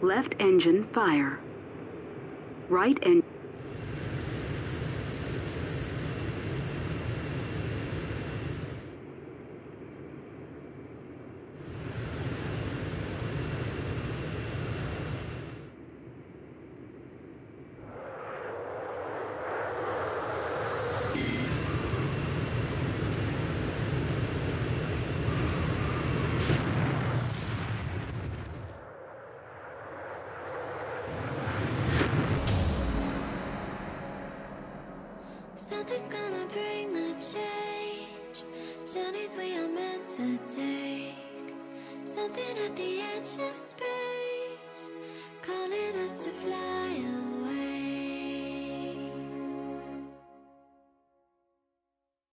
Left engine fire. Right engine. Something's gonna bring the change. Journeys we are meant to take. Something at the edge of space, calling us to fly away.